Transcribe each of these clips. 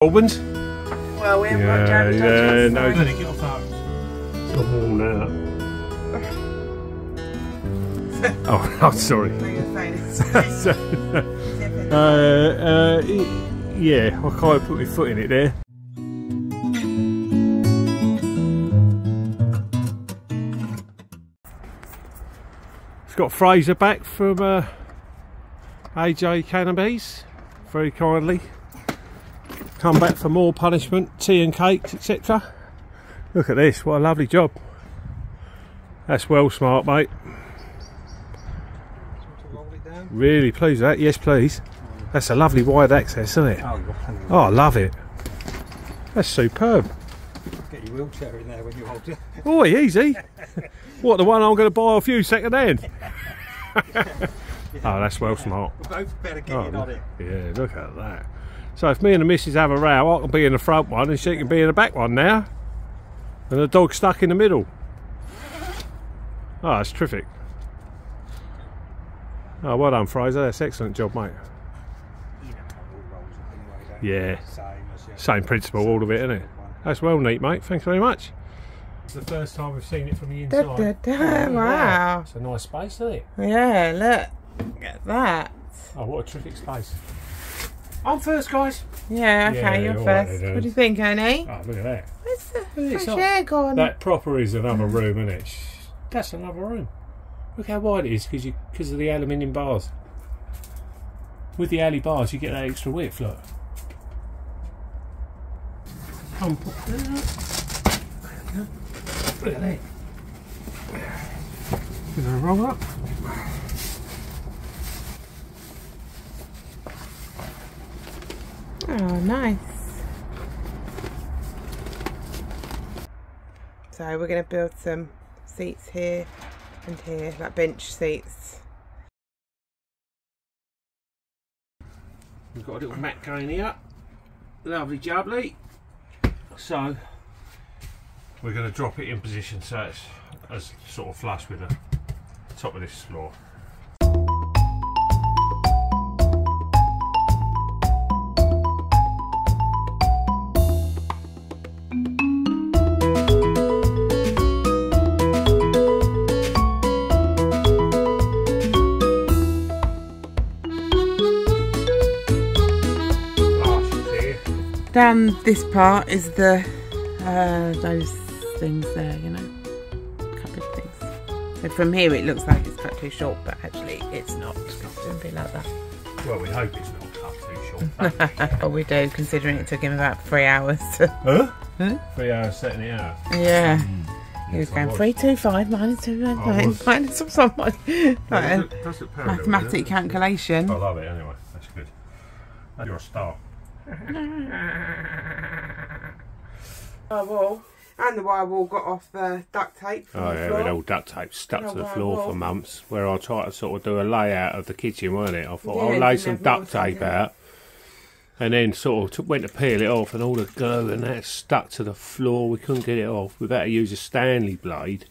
Opened? Well, we haven't worked out the touches. No, let it get off that. It's got warm now. Oh, sorry. Yeah, I can't put my foot in it there. It's got Fraser back from AJ Canobies, very kindly. Come back for more punishment, tea and cakes, etc. Look at this, what a lovely job. That's well smart, mate. Really pleased with that, yes please. That's a lovely wide access, isn't it? Oh, I love it. That's superb. Get your wheelchair in there when you're older. Oh, easy. What, the one I'm going to buy off you second hand? Oh, that's well smart. We both better get in on it. Yeah, look at that. So if me and the missus have a row, I can be in the front one and she can be in the back one now. And the dog's stuck in the middle. Oh, that's terrific. Oh, well done, Fraser. That's an excellent job, mate. Yeah. Same principle, all of it, isn't it? That's well neat, mate. Thanks very much. It's the first time we've seen it from the inside. Wow. It's a nice space, isn't it? Yeah, look. Look at that. Oh, what a terrific space. I'm first, guys. Yeah, okay, you're first. What do you think, Annie? Oh, look at that. Where's the fresh air gone? That proper is another room, isn't it? That's another room. Look how wide it is because of the aluminium bars. With the alley bars, you get that extra width, look. Come put that up. Look at that. Give it a roll up. Oh, nice. So we're going to build some seats here and here, like bench seats. We've got a little mat going here. Lovely jubbly. So we're going to drop it in position so it's as sort of flush with the top of this floor. Down this part is the those things there, you know, cupboard things. So from here it looks like it's cut too short, but actually it's not. It shouldn't be like that. Well, we hope it's not cut too short. Well, we do, considering it took him about 3 hours. Huh? 3 hours setting it out. Yeah. He was going 325 minus 219 minus something. That's a mathematic calculation. I love it anyway. That's good. You're a star. Wall, and the wire wall got off duct tape. Oh yeah, with all duct tape stuck to the floor for months. Where I tried to sort of do a layout of the kitchen, weren't it? I thought I'll lay some duct tape out, and then sort of went to peel it off, and all the glue and that stuck to the floor. We couldn't get it off. We've had to use a Stanley blade,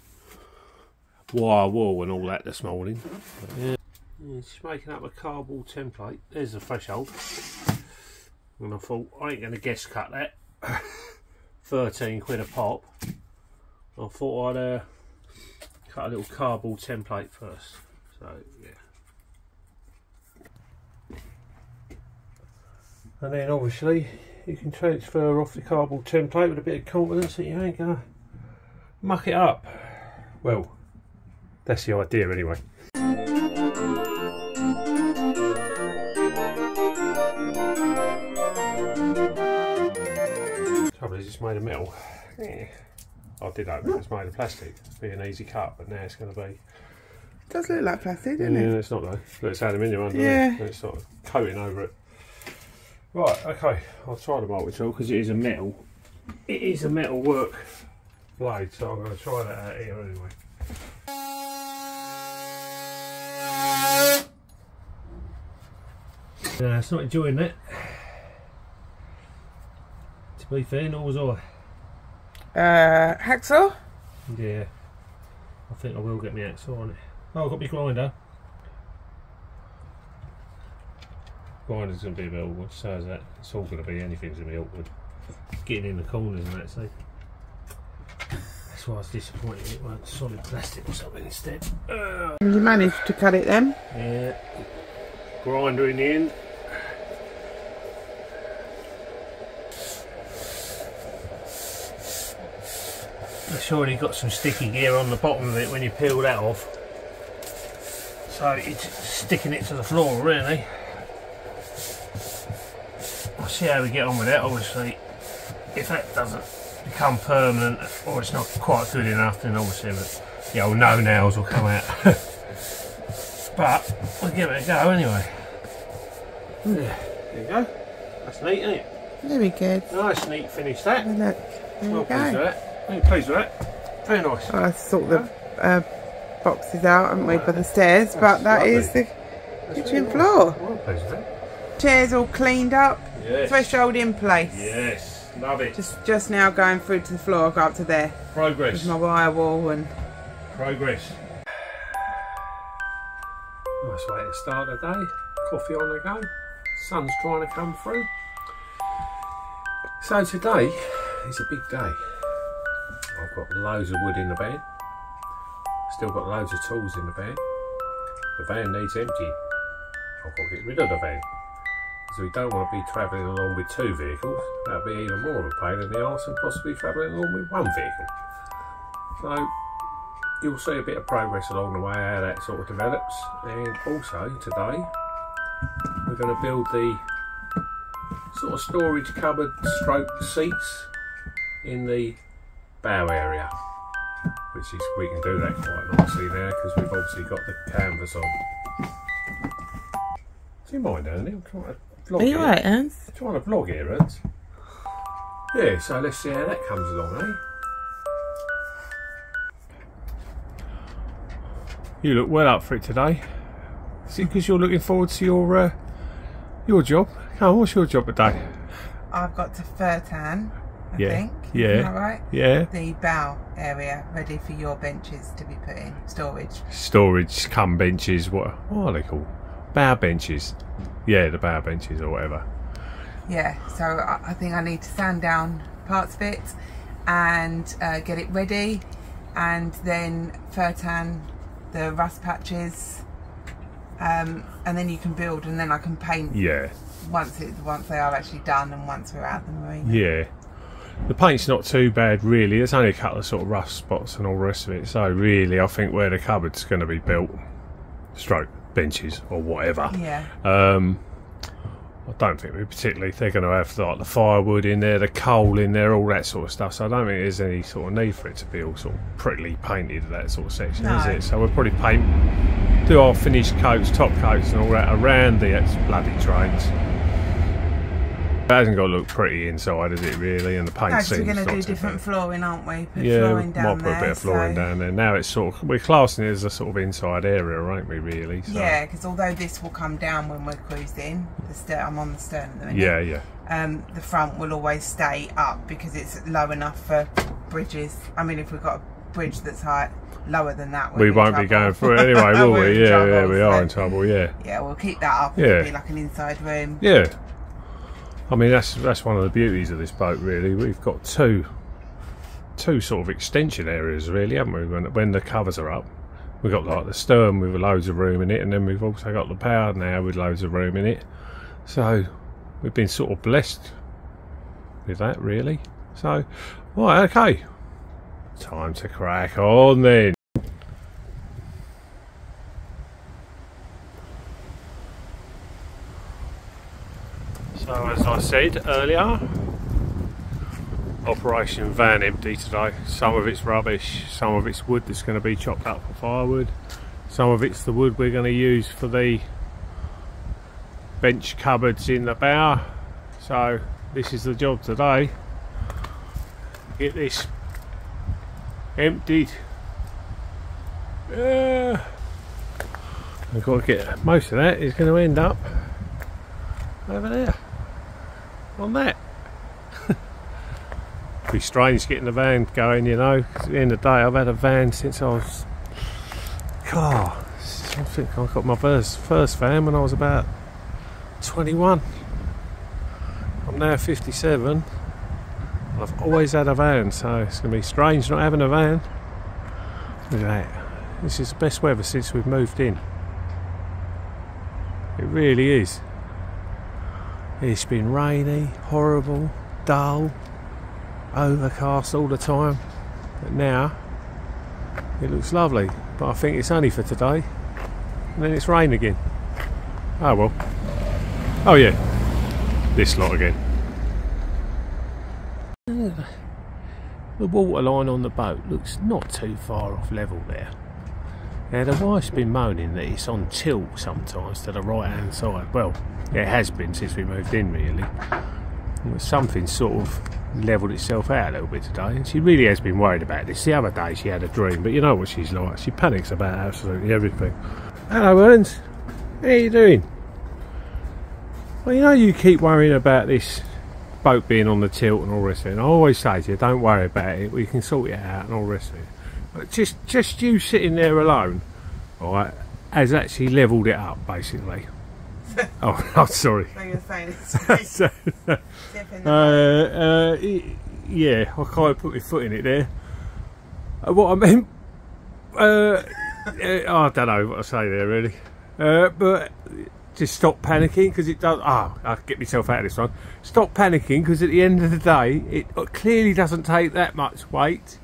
wire wall, and all that this morning. But, yeah. Just making up a cardboard template. There's the threshold. And I thought, I ain't going to guess cut that. 13 quid a pop. I thought I'd cut a little cardboard template first. So, yeah. And then obviously, you can transfer off the cardboard template with a bit of confidence that you ain't going to muck it up. Well, that's the idea anyway. It's made of metal. Yeah. I did hope it was made of plastic. It'd be an easy cut, but now it's going to be. It does look like plastic, doesn't it? Yeah, it's not though. Look, it's aluminium underneath. Yeah. And it's sort of coating over it. Right, okay. I'll try the multi tool because it is a metal. It is a metal work blade, so I'm going to try that out here anyway. No, it's not enjoying that. To be fair, nor was I. Hacksaw? Yeah. I think I will get my hacksaw on it. Oh, I've got my grinder. Riding's going to be a bit awkward, so is that. It's all going to be, anything's going to be awkward. Getting in the corners and that, so. That's why I was disappointed it weren't solid plastic or something instead. You managed to cut it then? Yeah. Grinder in the end. It's already got some sticky gear on the bottom of it when you peel that off. So it's sticking it to the floor really. We'll see how we get on with that. Obviously if that doesn't become permanent or it's not quite good enough, then obviously the old no-nails will come out. But we'll give it a go anyway. Yeah. There you go. That's neat, isn't it? Very good. Nice neat finish that. Look, there well you pleased go. With that. I'm pleased with that. Very nice. Well, I sort the boxes out, haven't we, by the stairs, but that lovely. Is the kitchen really floor. Nice. I'm pleased with that. Chairs all cleaned up, yes. Threshold in place. Yes, love it. Just now going through to the floor, I've got up to there. Progress. With my wire wall and... Progress. Nice way to start the day. Coffee on the go. Sun's trying to come through. So today is a big day. I've got loads of wood in the van, still got loads of tools in the van. The van needs emptying. I've got to get rid of the van, because we don't want to be travelling along with two vehicles. That would be even more of a pain in the arse than possibly travelling along with one vehicle. So you'll see a bit of progress along the way, how that sort of develops. And also today we're going to build the sort of storage cupboard stroke seats in the bow area, which is, we can do that quite nicely now because we've obviously got the canvas on. Do you mind, Ernie? I'm trying to vlog. Are you right, Ernst? I'm trying to vlog here, Ernst. Yeah, so let's see how that comes along, eh? You look well up for it today. Is it because you're looking forward to your job? Oh, what's your job today? I've got to Fertan. I think. Yeah. Isn't that right? Yeah. The bow area ready for your benches to be put in storage. Storage cum benches. What are they called? Bow benches. Yeah, the bow benches or whatever. Yeah. So I think I need to sand down parts of it and get it ready, and then Fertan the rust patches, and then you can build, and then I can paint. Yeah. Once they are actually done, and once we're out the marina. Yeah. The paint's not too bad really, there's only a couple of sort of rough spots and all the rest of it, so really I think where the cupboard's going to be built, stroke benches or whatever, yeah. I don't think we particularly, they're going to have like the firewood in there, the coal in there, all that sort of stuff, so I don't think there's any sort of need for it to be all sort of prettily painted, that sort of section, no. Is it? So we'll probably paint, do our finished coats, top coats and all that around the bloody drains. It hasn't got to look pretty inside, is it really? And the paint no, seems we're going to do different flooring, aren't we? Put yeah, flooring down might put there, a bit of flooring so. Down there. Now it's sort of, we're classing it as a sort of inside area, aren't we? Really? So. Yeah, because although this will come down when we're cruising, I'm on the stern at the minute. Yeah, yeah. The front will always stay up because it's low enough for bridges. I mean, if we've got a bridge that's high, lower than that, we won't be going for it anyway, will we? Yeah, trouble, yeah, we are in trouble. Yeah. Yeah, we'll keep that up. Yeah. It'll be like an inside room. Yeah. I mean that's one of the beauties of this boat really, we've got two sort of extension areas really, haven't we, when the covers are up. We've got like the stern with loads of room in it, and then we've also got the bow now with loads of room in it. So we've been sort of blessed with that really. So, right, okay, time to crack on then. So as I said earlier, Operation Van Empty today. Some of it's rubbish, some of it's wood that's going to be chopped up for firewood, some of it's the wood we're going to use for the bench cupboards in the bow. So this is the job today. Get this emptied. I've got to get most of that is going to end up over there. On that. Be strange getting the van going, you know, because at the end of the day I've had a van since I was, God, I think I got my first van when I was about 21. I'm now 57. I've always had a van, so it's going to be strange not having a van. Look at that. This is the best weather since we've moved in. It really is. It's been rainy, horrible, dull, overcast all the time. But now, it looks lovely. But I think it's only for today. And then it's rain again. Oh well. Oh yeah. This lot again. The waterline on the boat looks not too far off level there. Now the wife's been moaning that it's on tilt sometimes to the right hand side. Well, it has been since we moved in really. Something sort of levelled itself out a little bit today, and she really has been worried about this. The other day she had a dream, but you know what she's like, she panics about absolutely everything. Hello Ernst, how are you doing? Well, you know you keep worrying about this boat being on the tilt and all this thing. I always say to you, don't worry about it, we can sort it out and all this thing. But just you sitting there alone, alright, has actually levelled it up basically. Oh, I'm sorry. Yeah, I can't put my foot in it there. What I meant, I don't know what I say there really. But just stop panicking, because it does. Ah, oh, I'll get myself out of this one. Stop panicking, because at the end of the day, it clearly doesn't take that much weight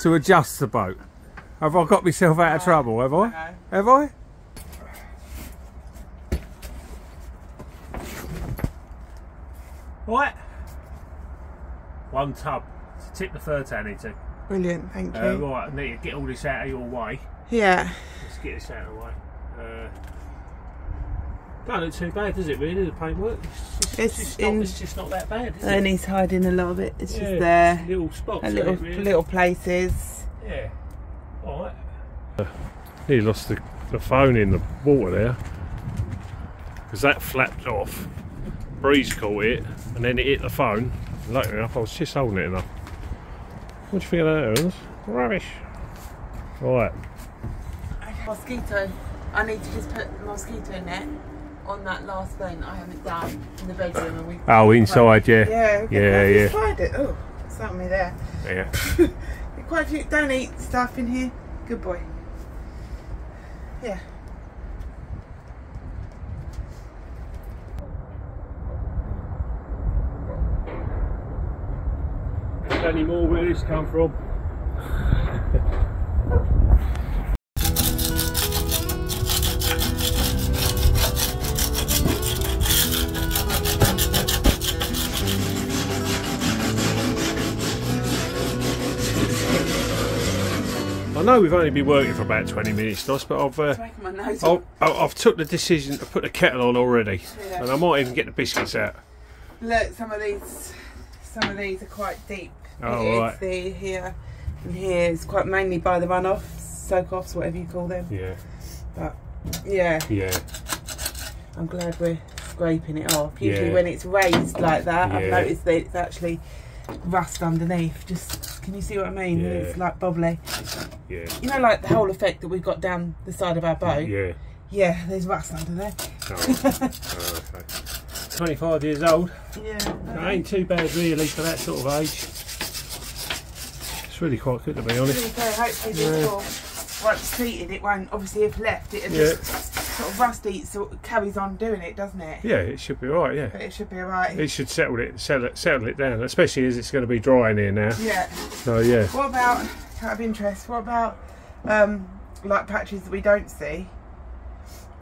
to adjust the boat. Have I got myself out of trouble? Have I? No. Have I? Right, one tub to tip the Fertan into. Brilliant, thank you. Right, I need to get all this out of your way. Yeah. Let's get this out of the way. Don't look too bad, does it really, the paintwork? It's just not that bad, is it? Ernie's hiding a lot of it, it's just there. Little spots, little places. Yeah, alright. Nearly lost the phone in the water there, because that flapped off. Breeze caught it and then it hit the phone. Luckily enough, I was just holding it enough. What do you think of that, Ernst? Rubbish. Right. Okay. Mosquito. I need to just put the mosquito net on that last thing I haven't done in the bedroom. And we inside, yeah. Yeah, yeah. Tried it. Oh, it's not me there. Yeah. Quite a few. Don't eat stuff in here. Good boy. Yeah. Anymore where this come from. I know we've only been working for about 20 minutes, Nos, but I've took the decision to put the kettle on already, yeah. And I might even get the biscuits out. Look, some of these are quite deep. Oh, right. Here and here, it's quite mainly by the runoffs, soak-offs, whatever you call them. Yeah. But yeah. Yeah. I'm glad we're scraping it off. Usually when it's raised like that, I've noticed that it's actually rust underneath. Just, can you see what I mean? Yeah. It's like bubbly. Yeah. You know, like the whole effect that we've got down the side of our boat. Yeah. Yeah, there's rust under there. Oh, oh, okay. 25 years old. Yeah. That ain't too bad really for that sort of age. It's really quite good to be honest. Okay, hopefully this will, once heated, it won't, obviously if left, it'll just sort of rusty, sort of carries on doing it, doesn't it? Yeah, it should be alright, yeah. But it should be alright. It should settle it down, especially as it's going to be dry in here now. Yeah. So yeah. What about, out of interest, what about like patches that we don't see?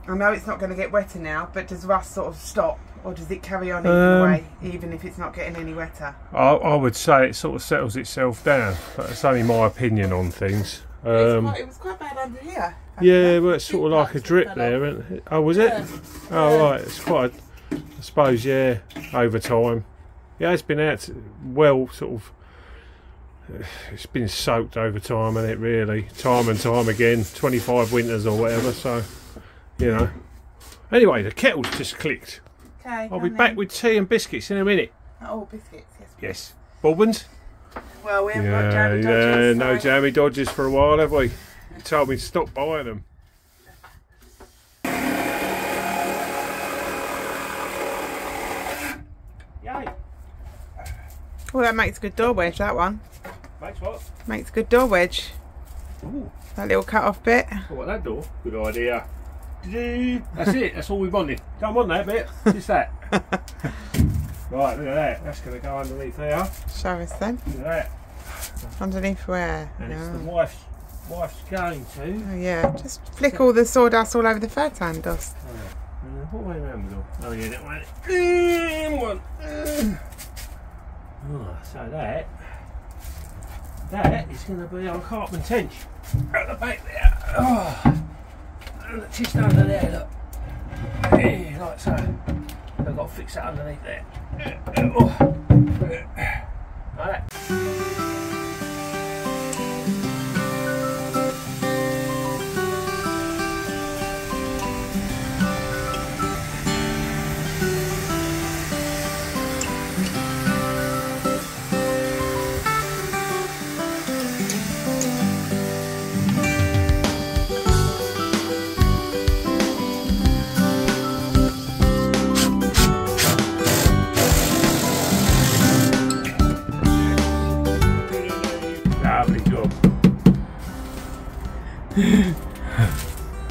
I know it's not going to get wetter now, but does rust sort of stop? Or does it carry on either way, even if it's not getting any wetter? I would say it sort of settles itself down, but it's only my opinion on things. It was quite bad under here. Yeah, well, it's sort of like a drip there, isn't it? Oh, was it? Yeah. Oh, right, it's quite, I suppose, yeah, over time. Yeah, it's been out, well, sort of, it's been soaked over time, hasn't it, really? Time and time again, 25 winters or whatever, so, you know. Anyway, the kettle's just clicked. Okay, I'll be back with tea and biscuits in a minute. Oh, biscuits, yes. Please. Yes. Bourbons? Well, we haven't got jammy dodgers. No jammy dodgers for a while, have we? You told me to stop buying them. Oh, that makes a good door wedge, that one. Makes what? Makes a good door wedge. Ooh. That little cut off bit. Oh, what, that door? Good idea. That's it, that's all we wanted. Don't want that bit, just that. Right, look at that, that's going to go underneath there. Show us then. Look at that. Underneath where? And no, it's the wife's going to. Oh yeah, just flick all the sawdust all over the Fertan dust. What way around with all? Oh yeah, that one. Oh, so that is going to be on Cartman's Hench. Out the back there. Oh. Just under there, look. Yeah, like so. I've got to fix that underneath there. Oh. Like that.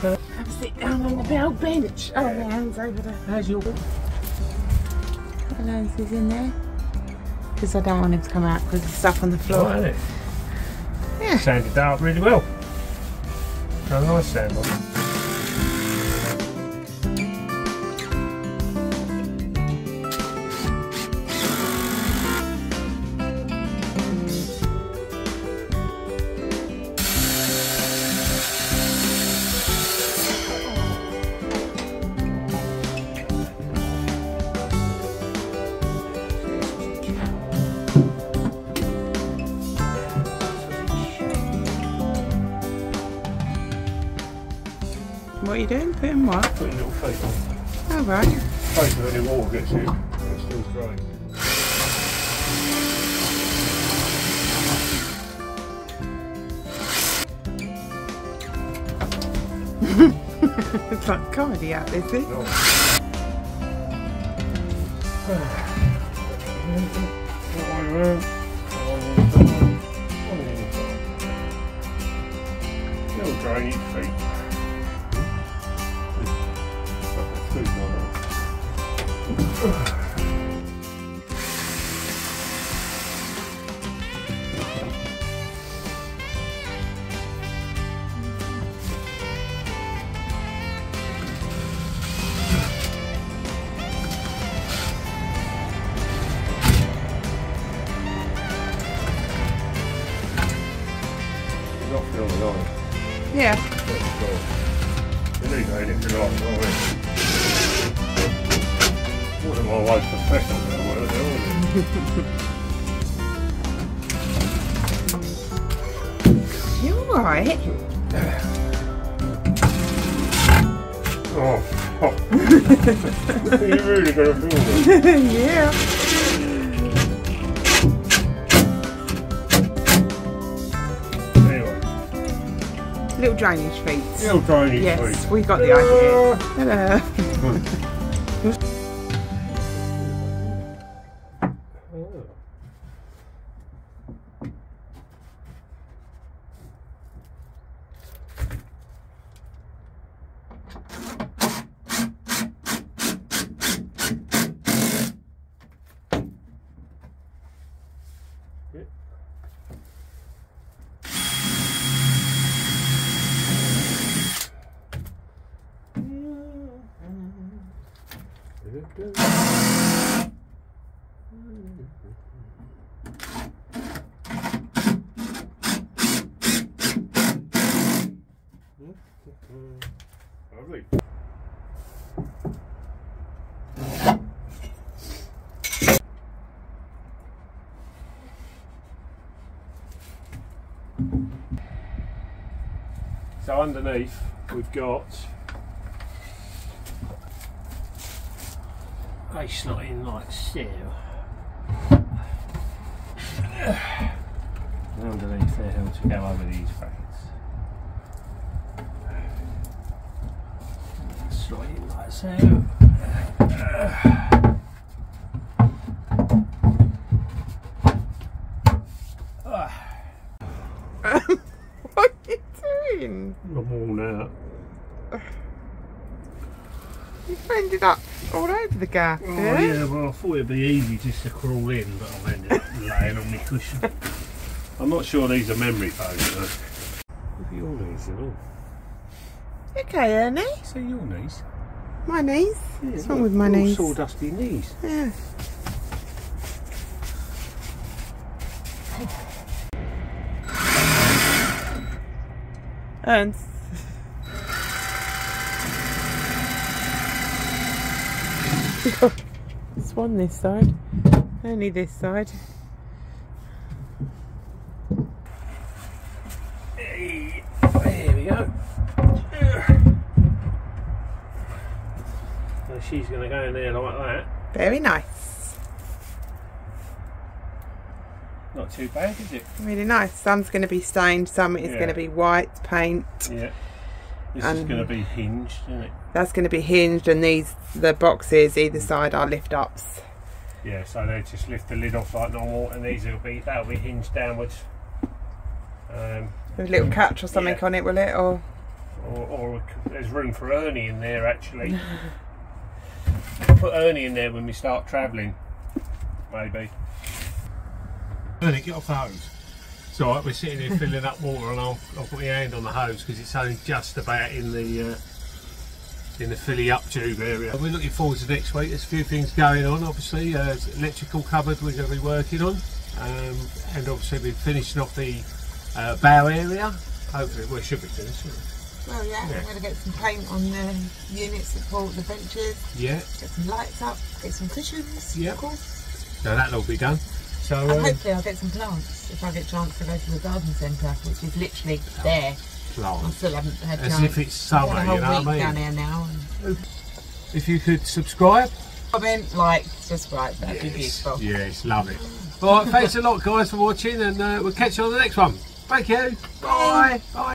Have a sit down on the bell bench. Oh, my hand's over there. How's your book? Couple of those is in there. Because I don't want him to come out because the stuff on the floor. Right, isn't it? Yeah. Sanded out really well. Got a nice sand on it. What are you doing? Putting what? Putting little feet on. Oh right. Both of the new water gets in. It's still dry. It's like comedy out there, isn't it? Little drainy feet. Yeah. Wasn't my wife's professional there, was it? You alright? Oh, fuck. You really gotta feel that. Yeah. Little drainage feet. Little drainage feet. Yes, we got the idea. Hello. Lovely. So underneath we've got a slot in like so. And underneath there held to go over these brackets. Slot in like so. I'm worn out. You've ended up all over the gap, oh, eh? Yeah, well I thought it'd be easy just to crawl in, but I've ended up laying on my cushion. I'm not sure these are memory foams though. Look at your knees at all. Okay, Ernie. So your knees? My knees? Yeah, what's wrong with my knees? All sawdusty knees. Yeah. Ernst. There's one this side, only this side. Hey, there we go. So she's going to go in there like that. Very nice. Not too bad, is it? Really nice. Some's going to be stained, some is going to be white paint. Yeah. This is going to be hinged, isn't it? That's going to be hinged, and these, the boxes either side are lift ups. Yeah, so they just lift the lid off like normal, and these will be, that'll be hinged downwards. With a little catch or something on it, will it? Or there's room for Ernie in there actually. Put Ernie in there when we start travelling, maybe. Ernie, get off the hose. It's alright, we're sitting here filling up water, and I'll put my hand on the hose because it's only just about in the filly up tube area. We're looking forward to next week. There's a few things going on, obviously. Electrical cupboard we're going to be working on, and obviously we're finishing off the bow area. Hopefully, well, it should be finished. Well, yeah, we're going to get some paint on the unit support, the benches. Yeah. Get some lights up, get some cushions. Yeah. Of course. So that'll all be done. So, and hopefully I'll get some plants if I get a chance to go to the garden centre, which is literally there. Plants. I still haven't had time. As if it's summer, you know what I mean? Down here now. If you could subscribe. Comment, like, subscribe, that'd be useful. Yes, love it. Alright, thanks a lot guys for watching, and we'll catch you on the next one. Thank you. Bye. Bye.